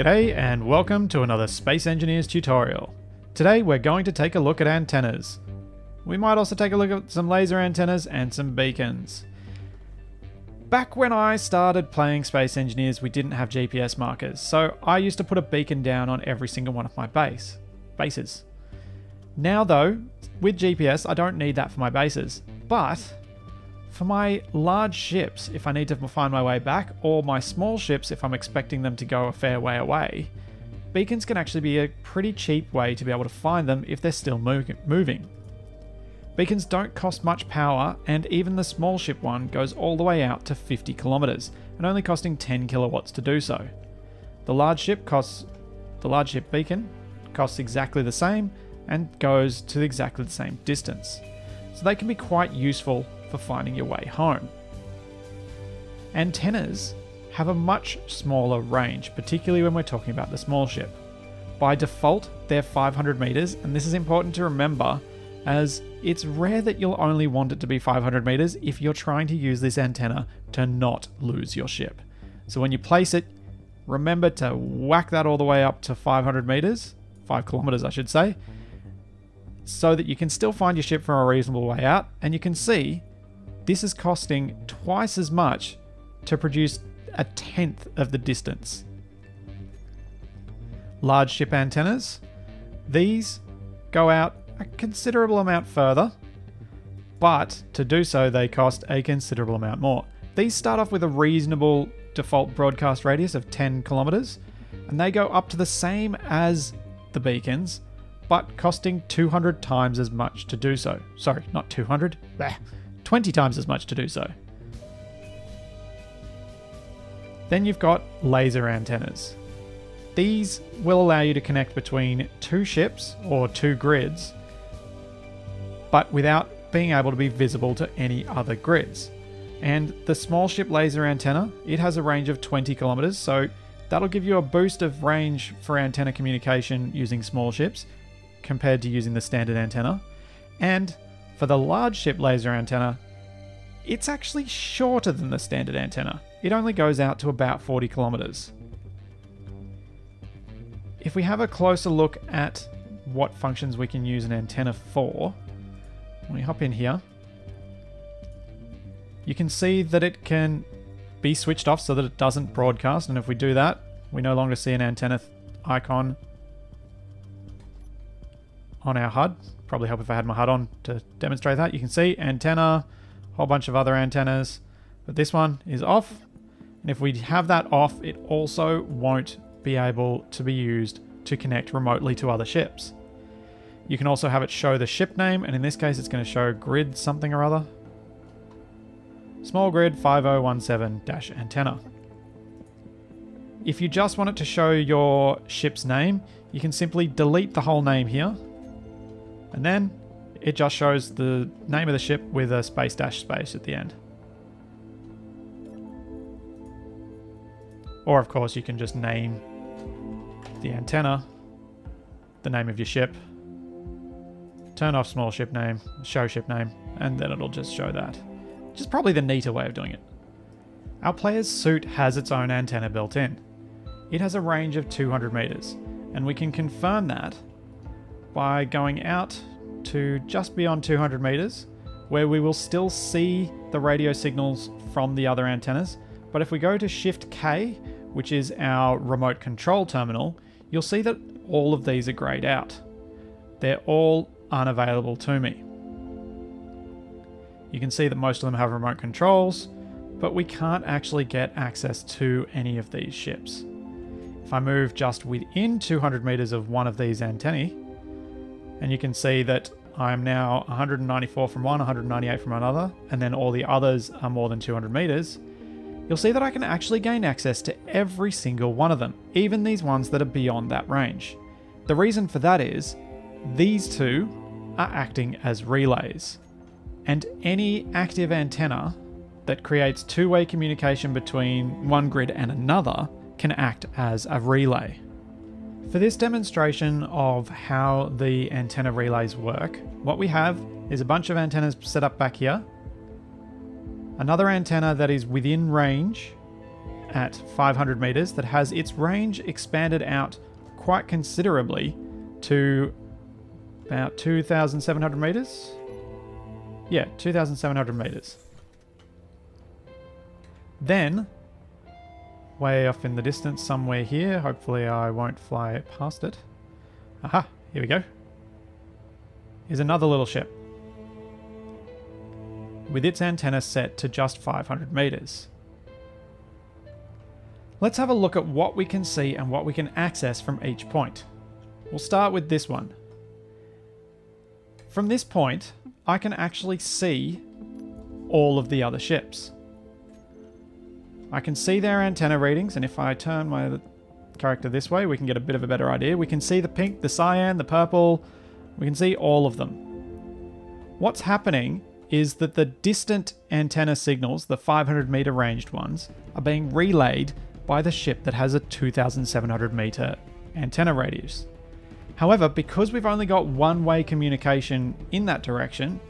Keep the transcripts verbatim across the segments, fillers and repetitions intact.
G'day and welcome to another Space Engineers tutorial. Today we're going to take a look at antennas. We might also take a look at some laser antennas and some beacons. Back when I started playing Space Engineers, we didn't have G P S markers, so I used to put a beacon down on every single one of my base, bases. Now though, with G P S, I don't need that for my bases, but for my large ships, if I need to find my way back, or my small ships, if I'm expecting them to go a fair way away, beacons can actually be a pretty cheap way to be able to find them if they're still moving. Beacons don't cost much power, and even the small ship one goes all the way out to fifty kilometers, and only costing ten kilowatts to do so. The large ship costs, the large ship beacon costs exactly the same, and goes to exactly the same distance. So they can be quite useful for finding your way home. Antennas have a much smaller range, particularly when we're talking about the small ship. By default, they're five hundred meters, and this is important to remember as it's rare that you'll only want it to be five hundred meters if you're trying to use this antenna to not lose your ship. So when you place it, remember to whack that all the way up to five hundred meters, five kilometers I should say, so that you can still find your ship from a reasonable way out, and you can see this is costing twice as much to produce a tenth of the distance. Large ship antennas, these go out a considerable amount further, but to do so they cost a considerable amount more. These start off with a reasonable default broadcast radius of ten kilometers, and they go up to the same as the beacons, but costing two hundred times as much to do so. Sorry, not two hundred, bleh. twenty times as much to do so. Then you've got laser antennas. These will allow you to connect between two ships or two grids, but without being able to be visible to any other grids. And the small ship laser antenna, it has a range of twenty kilometers, so that'll give you a boost of range for antenna communication using small ships compared to using the standard antenna. And for the large ship laser antenna, it's actually shorter than the standard antenna. It only goes out to about forty kilometers. If we have a closer look at what functions we can use an antenna for, when we hop in here, you can see that it can be switched off so that it doesn't broadcast, and if we do that, we no longer see an antenna icon on our H U D. Probably help if I had my H U D on to demonstrate that. You can see antenna, a whole bunch of other antennas, but this one is off. And if we have that off, it also won't be able to be used to connect remotely to other ships. You can also have it show the ship name, and in this case, it's going to show grid something or other. Small grid five oh one seven antenna. If you just want it to show your ship's name, you can simply delete the whole name here, and then it just shows the name of the ship with a space dash space at the end. Or of course you can just name the antenna, the name of your ship, turn off small ship name, show ship name, and then it'll just show that. Which is probably the neater way of doing it. Our player's suit has its own antenna built in. It has a range of two hundred meters, and we can confirm that by going out to just beyond two hundred meters, where we will still see the radio signals from the other antennas. But if we go to Shift K, which is our remote control terminal, you'll see that all of these are grayed out. They're all unavailable to me. You can see that most of them have remote controls, but we can't actually get access to any of these ships. If I move just within two hundred meters of one of these antennae, and you can see that I'm now one hundred ninety-four from one, one hundred ninety-eight from another, and then all the others are more than two hundred meters, you'll see that I can actually gain access to every single one of them, even these ones that are beyond that range. The reason for that is these two are acting as relays. And any active antenna that creates two-way communication between one grid and another can act as a relay. For this demonstration of how the antenna relays work, what we have is a bunch of antennas set up back here, another antenna that is within range, at five hundred meters that has its range expanded out quite considerably to about two thousand seven hundred meters. Yeah, two thousand seven hundred meters. Then, way off in the distance somewhere here, hopefully I won't fly past it. Aha, here we go. Here's another little ship, with its antenna set to just five hundred meters. Let's have a look at what we can see and what we can access from each point. We'll start with this one. From this point, I can actually see all of the other ships. I can see their antenna readings, and if I turn my character this way, we can get a bit of a better idea. We can see the pink, the cyan, the purple. We can see all of them. What's happening is that the distant antenna signals, the five hundred meter ranged ones, are being relayed by the ship that has a two thousand seven hundred meter antenna radius. However, because we've only got one-way communication in that direction,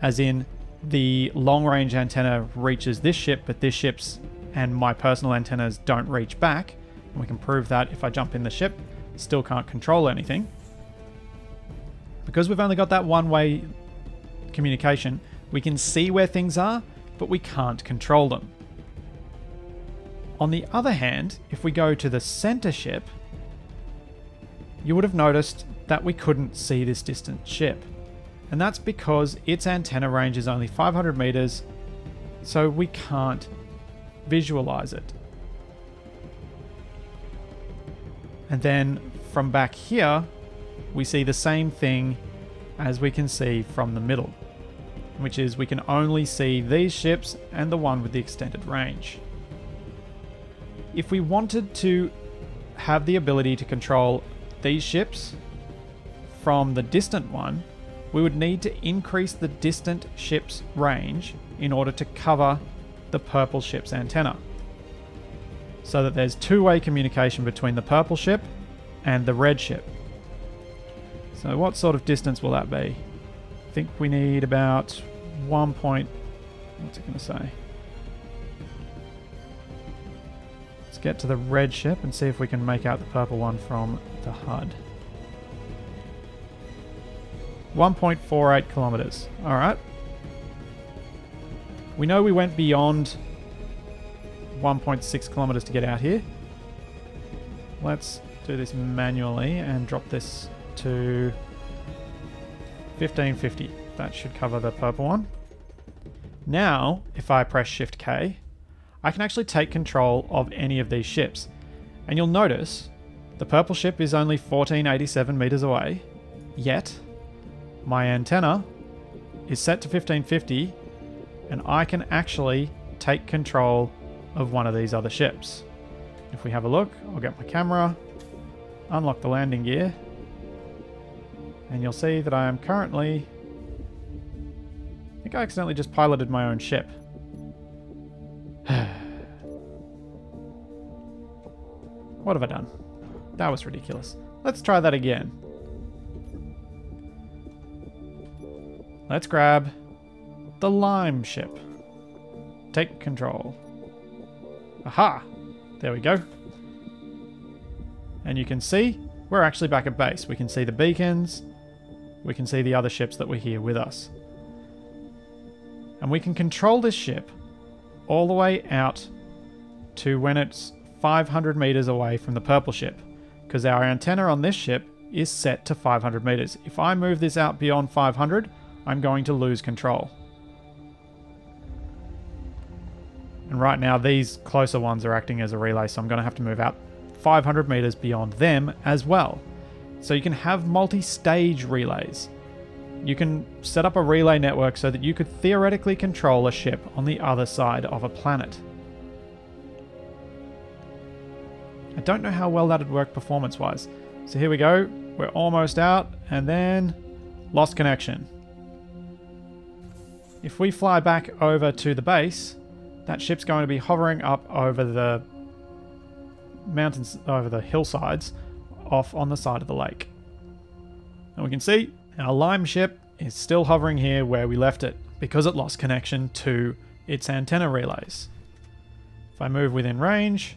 as in the long-range antenna reaches this ship, but this ship's and my personal antennas don't reach back, and we can prove that if I jump in the ship, still can't control anything. Because we've only got that one-way communication, we can see where things are, but we can't control them. On the other hand, if we go to the center ship, you would have noticed that we couldn't see this distant ship. And that's because its antenna range is only five hundred meters, so we can't visualize it. And then from back here, we see the same thing as we can see from the middle, which is we can only see these ships and the one with the extended range. If we wanted to have the ability to control these ships from the distant one, we would need to increase the distant ship's range in order to cover the purple ship's antenna, so that there's two-way communication between the purple ship and the red ship. So what sort of distance will that be? I think we need about one point... What's it going to say? Let's get to the red ship and see if we can make out the purple one from the H U D. one point four eight kilometers. Alright. We know we went beyond one point six kilometers to get out here. Let's do this manually and drop this to fifteen fifty. That should cover the purple one. Now, if I press Shift K, I can actually take control of any of these ships. And you'll notice the purple ship is only fourteen eighty-seven meters away, yet my antenna is set to fifteen fifty, and I can actually take control of one of these other ships. If we have a look, I'll get my camera, unlock the landing gear, and you'll see that I am currently... I think I accidentally just piloted my own ship. What have I done? That was ridiculous. Let's try that again. Let's grab the lime ship. Take control. Aha! There we go. And you can see we're actually back at base. We can see the beacons. We can see the other ships that were here with us. And we can control this ship all the way out to when it's five hundred meters away from the purple ship, because our antenna on this ship is set to five hundred meters. If I move this out beyond five hundred, I'm going to lose control. And right now these closer ones are acting as a relay, so I'm going to have to move out five hundred meters beyond them as well. So you can have multi-stage relays. You can set up a relay network so that you could theoretically control a ship on the other side of a planet. I don't know how well that would work performance-wise. So here we go. We're almost out, and then lost connection. If we fly back over to the base, that ship's going to be hovering up over the mountains, over the hillsides, off on the side of the lake. And we can see our lime ship is still hovering here where we left it, because it lost connection to its antenna relays. If I move within range,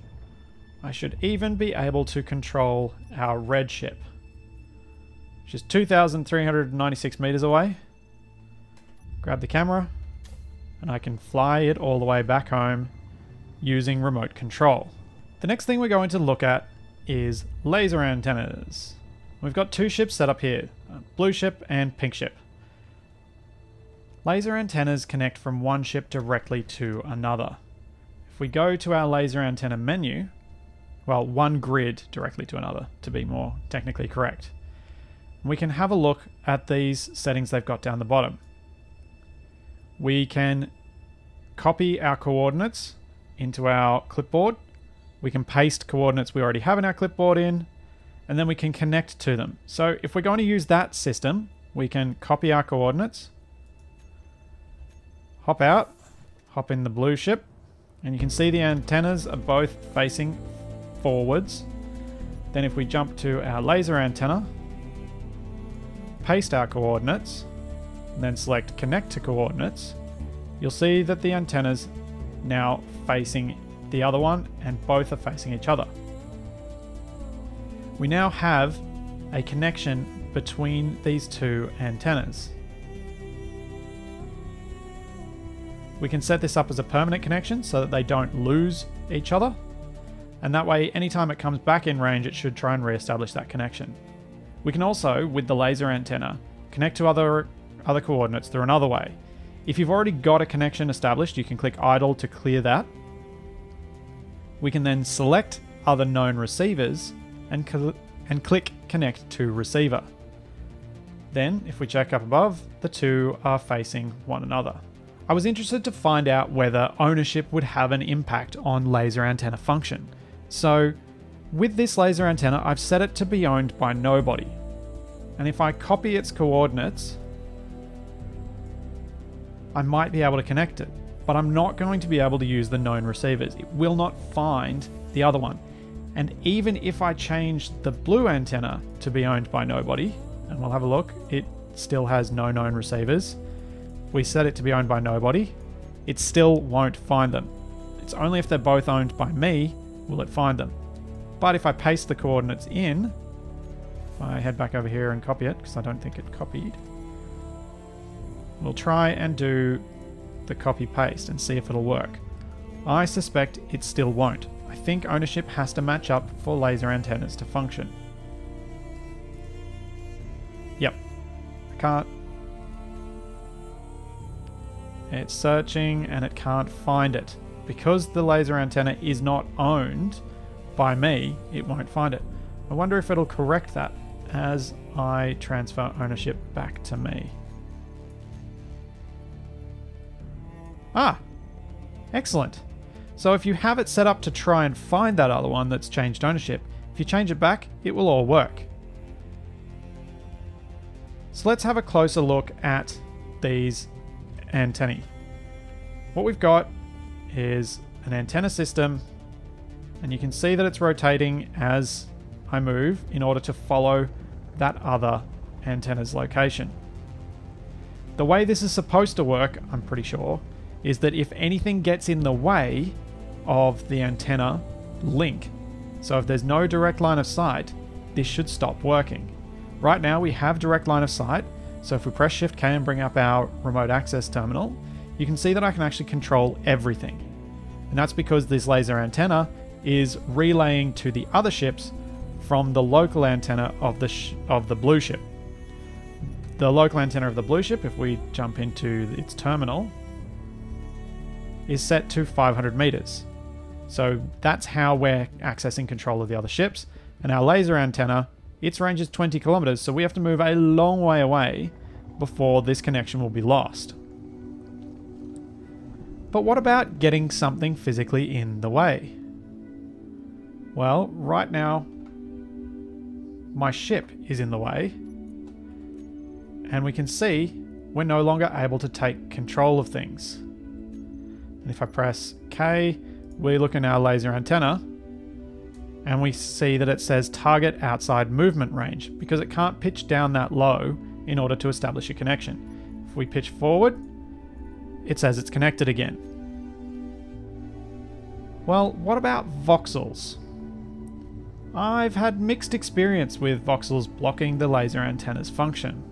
I should even be able to control our red ship, which is two thousand three hundred ninety-six meters away. Grab the camera, and I can fly it all the way back home using remote control. The next thing we're going to look at is laser antennas. We've got two ships set up here, blue ship and pink ship. Laser antennas connect from one ship directly to another. If we go to our laser antenna menu, well, one grid directly to another, to be more technically correct, we can have a look at these settings they've got down the bottom. We can copy our coordinates into our clipboard. We can paste coordinates we already have in our clipboard in, and then we can connect to them. So if we're going to use that system, we can copy our coordinates, hop out, hop in the blue ship, and you can see the antennas are both facing forwards. Then if we jump to our laser antenna, paste our coordinates, and then select connect to coordinates, you'll see that the antennas now facing the other one, and both are facing each other. We now have a connection between these two antennas. We can set this up as a permanent connection so that they don't lose each other, and that way anytime it comes back in range it should try and re-establish that connection. We can also, with the laser antenna, connect to other other coordinates through another way. If you've already got a connection established, you can click idle to clear that. We can then select other known receivers and, cl and click connect to receiver. Then if we check up above, the two are facing one another. I was interested to find out whether ownership would have an impact on laser antenna function. So with this laser antenna, I've set it to be owned by nobody. And if I copy its coordinates, I might be able to connect it, but I'm not going to be able to use the known receivers. It will not find the other one. And even if I change the blue antenna to be owned by nobody, and we'll have a look, it still has no known receivers. We set it to be owned by nobody, it still won't find them. It's only if they're both owned by me will it find them. But if I paste the coordinates in, if I head back over here and copy it, because I don't think it copied, we'll try and do the copy paste and see if it'll work. I suspect it still won't. I think ownership has to match up for laser antennas to function. Yep, I can't. It's searching and it can't find it. Because the laser antenna is not owned by me, it won't find it. I wonder if it'll correct that as I transfer ownership back to me. Ah, excellent. So if you have it set up to try and find that other one that's changed ownership, if you change it back, it will all work. So let's have a closer look at these antennae. What we've got is an antenna system, and you can see that it's rotating as I move in order to follow that other antenna's location. The way this is supposed to work, I'm pretty sure, is that if anything gets in the way of the antenna link, so if there's no direct line of sight, this should stop working. Right now we have direct line of sight, so if we press Shift K and bring up our remote access terminal, you can see that I can actually control everything. And that's because this laser antenna is relaying to the other ships from the local antenna of the, sh of the blue ship. The local antenna of the blue ship, if we jump into its terminal, is set to five hundred meters. So that's how we're accessing control of the other ships. And our laser antenna, its range is twenty kilometers, so we have to move a long way away before this connection will be lost. But what about getting something physically in the way? Well, right now, my ship is in the way, and we can see we're no longer able to take control of things. And if I press K, we look in our laser antenna and we see that it says target outside movement range because it can't pitch down that low in order to establish a connection. If we pitch forward, it says it's connected again. Well, what about voxels? I've had mixed experience with voxels blocking the laser antenna's function.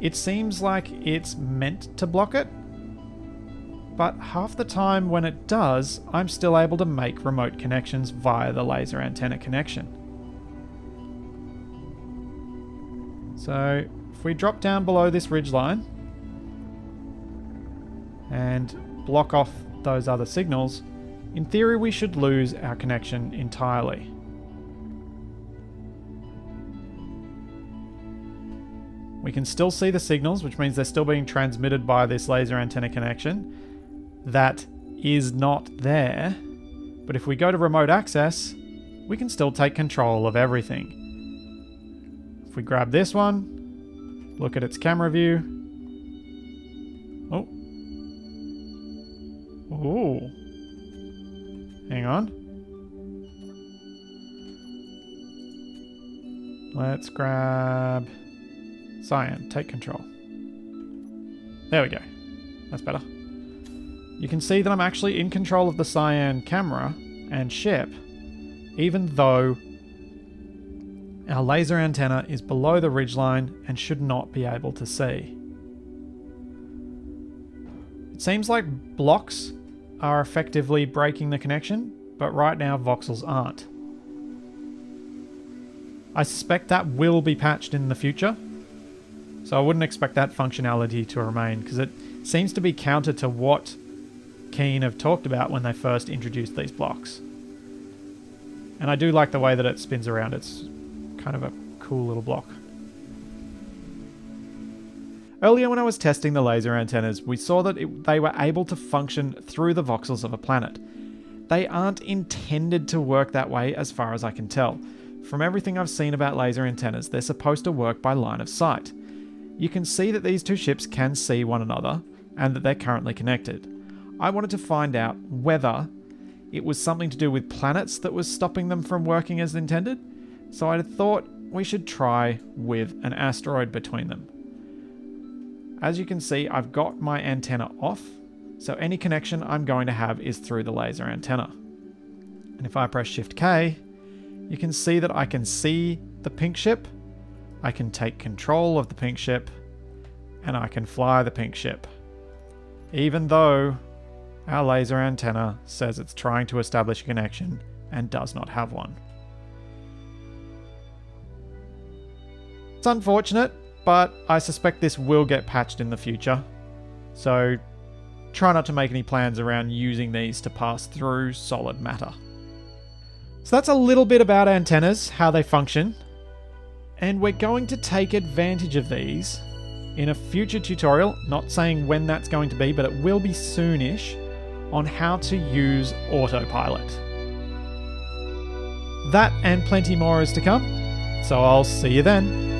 It seems like it's meant to block it, but half the time when it does, I'm still able to make remote connections via the laser antenna connection. So if we drop down below this ridgeline and block off those other signals, in theory we should lose our connection entirely. We can still see the signals, which means they're still being transmitted by this laser antenna connection that is not there. But if we go to remote access, we can still take control of everything. If we grab this one, look at its camera view. Oh. Ooh. Hang on. Let's grab Cyan, take control. There we go. That's better. You can see that I'm actually in control of the Cyan camera and ship, even though our laser antenna is below the ridgeline and should not be able to see. It seems like blocks are effectively breaking the connection, but right now voxels aren't. I suspect that will be patched in the future. So I wouldn't expect that functionality to remain, because it seems to be counter to what Keen have talked about when they first introduced these blocks. And I do like the way that it spins around. It's kind of a cool little block. Earlier when I was testing the laser antennas, we saw that it, they were able to function through the voxels of a planet. They aren't intended to work that way as far as I can tell. From everything I've seen about laser antennas, they're supposed to work by line of sight. You can see that these two ships can see one another and that they're currently connected. I wanted to find out whether it was something to do with planets that was stopping them from working as intended, so I thought we should try with an asteroid between them. As you can see, I've got my antenna off, so any connection I'm going to have is through the laser antenna. And if I press Shift K, you can see that I can see the pink ship, I can take control of the pink ship, and I can fly the pink ship, even though our laser antenna says it's trying to establish a connection and does not have one. It's unfortunate, but I suspect this will get patched in the future. So try not to make any plans around using these to pass through solid matter. So that's a little bit about antennas, how they function. And we're going to take advantage of these in a future tutorial, not saying when that's going to be, but it will be soonish, on how to use autopilot. That and plenty more is to come, so I'll see you then.